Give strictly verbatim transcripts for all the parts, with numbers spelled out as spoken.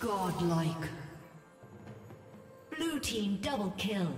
Godlike. Blue team double kill.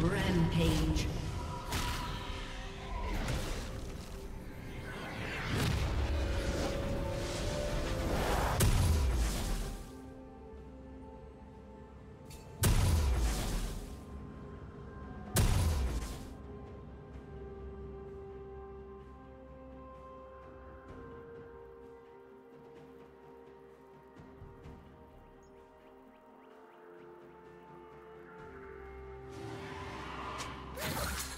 Rampage. Come on.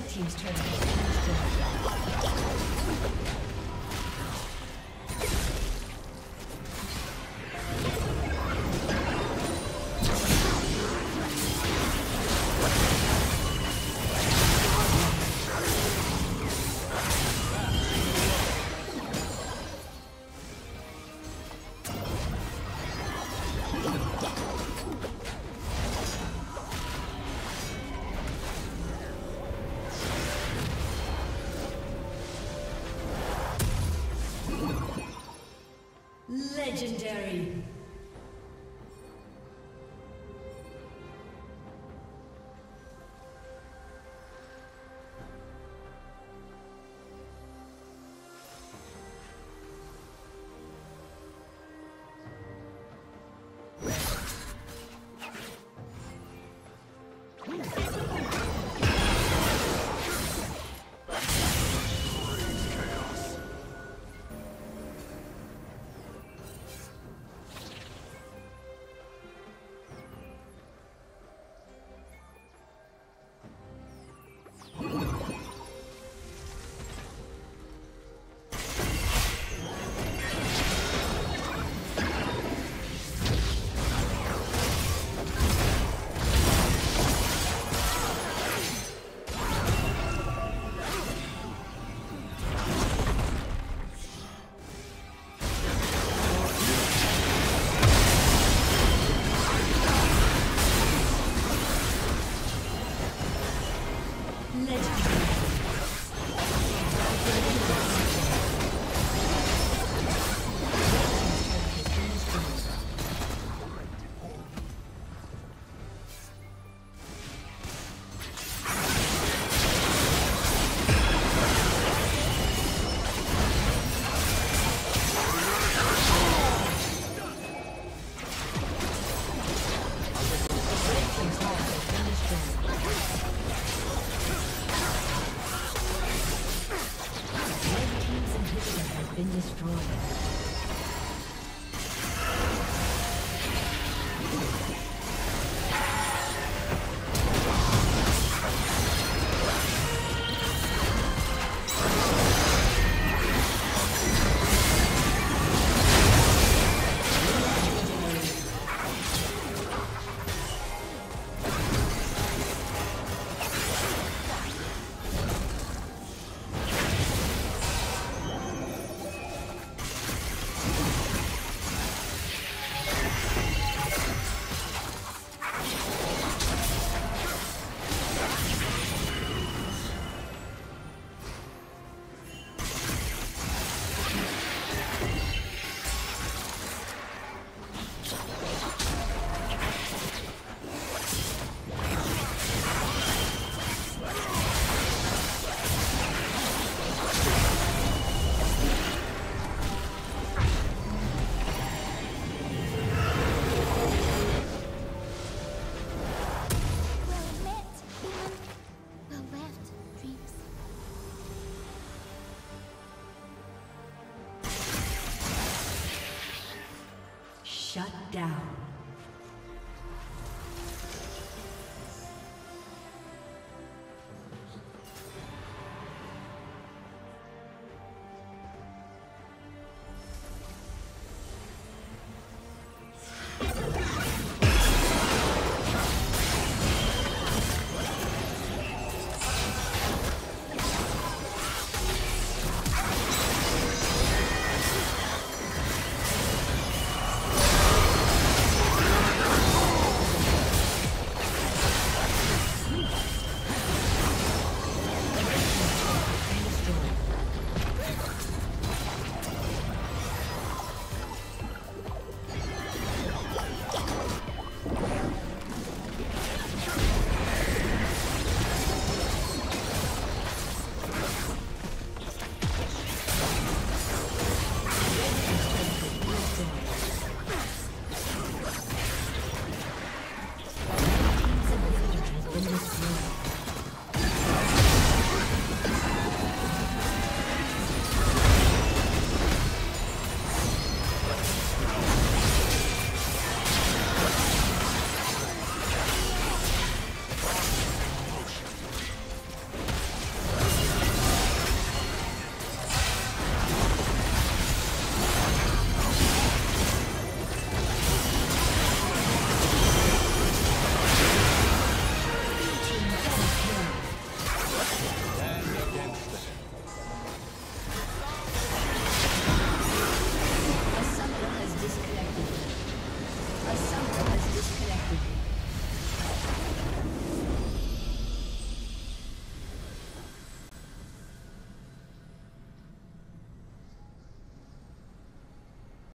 Red team's turn. Legendary. Shut down.